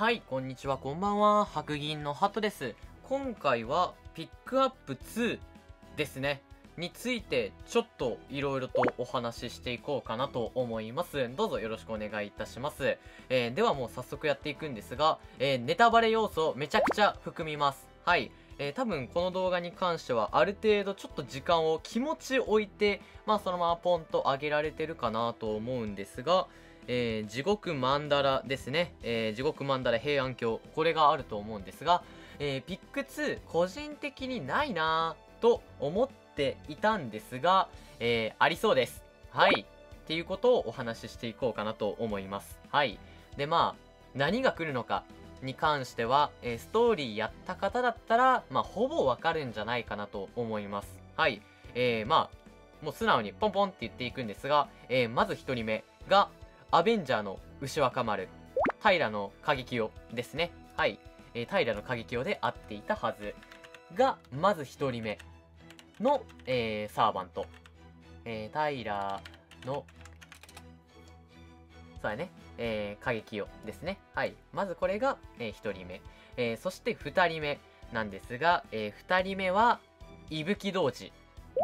はい、こんにちは、こんばんは。白銀の鳩です。今回はピックアップ2ですね。についてちょっといろいろとお話ししていこうかなと思います。どうぞよろしくお願いいたします。ではもう早速やっていくんですが、ネタバレ要素めちゃくちゃ含みます。はい。多分この動画に関してはある程度ちょっと時間を気持ち置いて、そのままポンと上げられてるかなと思うんですが、地獄曼荼羅ですね、地獄曼荼羅平安京、これがあると思うんですが、ピック2個人的にないなぁと思っていたんですが、ありそうです。はいっていうことをお話ししていこうかなと思います。はいで何が来るのかに関しては、ストーリーやった方だったら、ほぼわかるんじゃないかなと思います。はい。もう素直にポンポンって言っていくんですが、まず1人目が、アベンジャーの牛若丸、平の過激をですね。はい。平の過激をで会っていたはずが、まず1人目の、サーバント。平の、そうだね。過激をですね。はい。まずこれが、1人目。そして2人目なんですが、2人目は、伊吹童子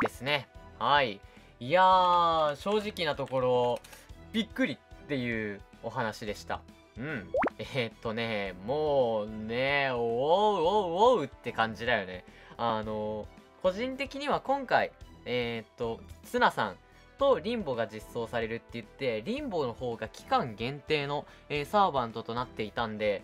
ですね。はい。いやー、正直なところ、びっくりっていうお話でした。うん。もうね、おうって感じだよね。個人的には今回、ツナさん、とリンボが実装されるって言ってリンボの方が期間限定の、サーバントとなっていたんで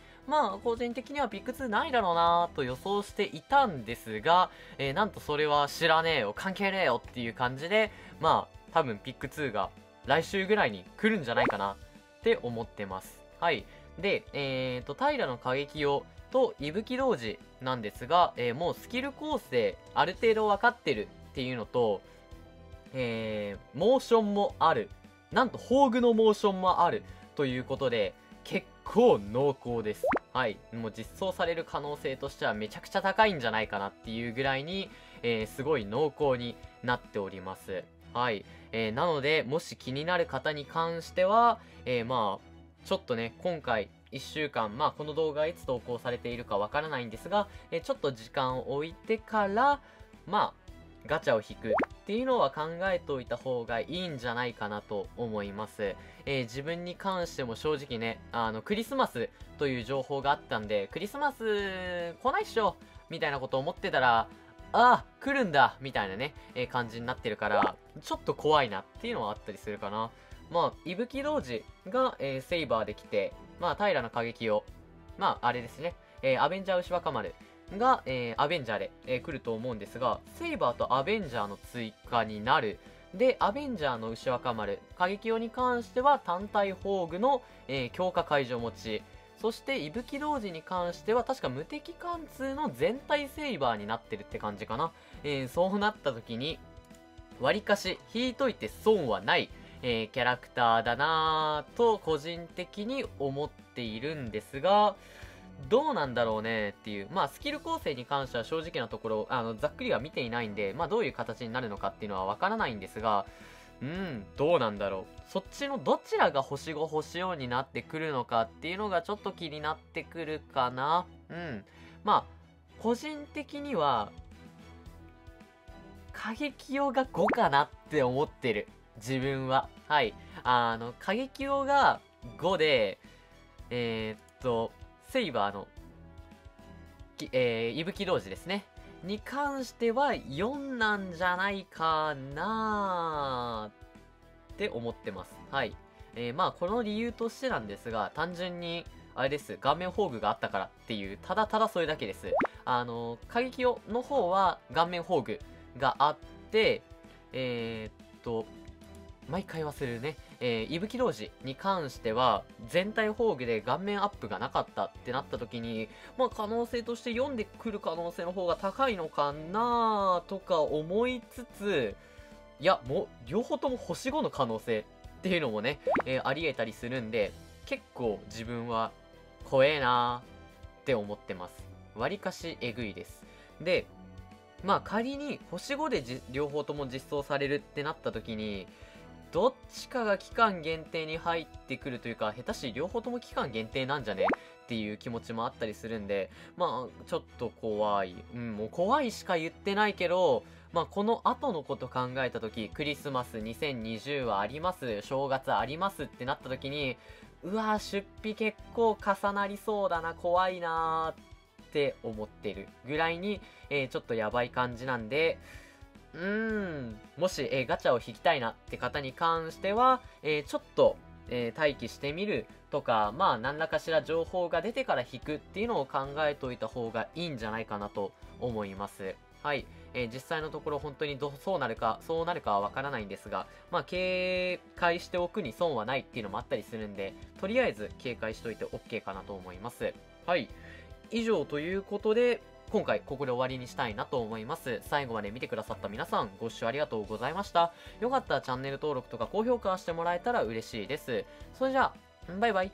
個人的にはピック2ないだろうなと予想していたんですが、なんとそれは知らねえよ関係ねえよっていう感じで多分ピック2が来週ぐらいに来るんじゃないかなって思ってます。はいで平の過激をと伊吹童子なんですが、もうスキル構成ある程度分かってるっていうのとモーションもある。なんと宝具のモーションもあるということで結構濃厚です。はいもう実装される可能性としてはめちゃくちゃ高いんじゃないかなっていうぐらいに、すごい濃厚になっております。はい、なのでもし気になる方に関しては、ちょっとね今回1週間この動画いつ投稿されているかわからないんですが、ちょっと時間を置いてからガチャを引くっていうのは考えておいた方がいいんじゃないかなと思います。自分に関しても正直ね、クリスマスという情報があったんで、クリスマス来ないっしょみたいなこと思ってたら、ああ、来るんだみたいなね、感じになってるから、ちょっと怖いなっていうのはあったりするかな。伊吹童子が、セイバーで来て、平の過激を、あれですね、アベンジャー牛若丸。が、アベンジャーで、来ると思うんですがセイバーとアベンジャーの追加になるでアベンジャーの牛若丸過激用に関しては単体宝具の、強化解除持ちそして伊吹童子に関しては確か無敵貫通の全体セイバーになってるって感じかな、そうなった時にわりかし引いといて損はない、キャラクターだなぁと個人的に思っているんですがどうなんだろうねっていうスキル構成に関しては正直なところざっくりは見ていないんでどういう形になるのかっていうのはわからないんですがどうなんだろうそっちのどちらが星5星4になってくるのかっていうのがちょっと気になってくるかな。個人的には過激用が5かなって思ってる自分は。はい過激用が5でセイバーの、伊吹童子ですね。に関しては4なんじゃないかなって思ってます。はい。この理由としてなんですが、単純に、あれです。顔面宝具があったからっていう、ただただそれだけです。過激用の方は顔面宝具があって、毎回忘れるね。伊吹童子に関しては全体宝具で顔面アップがなかったってなった時に可能性として読んでくる可能性の方が高いのかなとか思いつついやもう両方とも星5の可能性っていうのもね、ありえたりするんで結構自分は怖えなって思ってます。わりかしえぐいです。で仮に星5で両方とも実装されるってなった時にどっちかが期間限定に入ってくるというか、下手し両方とも期間限定なんじゃねっていう気持ちもあったりするんで、まあちょっと怖い、もう怖いしか言ってないけど、まあこの後のこと考えた時、クリスマス2020はあります、正月ありますってなった時に、うわー出費結構重なりそうだな、怖いなーって思ってるぐらいに、ちょっとやばい感じなんで、もし、ガチャを引きたいなって方に関しては、ちょっと、待機してみるとか、まあ何らかしら情報が出てから引くっていうのを考えておいた方がいいんじゃないかなと思います。はい、実際のところ本当にそうなるかはわからないんですが、まあ警戒しておくに損はないっていうのもあったりするんで、とりあえず警戒しておいて OK かなと思います。はい、以上ということで、今回ここで終わりにしたいなと思います。最後まで見てくださった皆さん、ご視聴ありがとうございました。よかったらチャンネル登録とか高評価してもらえたら嬉しいです。それじゃあバイバイ。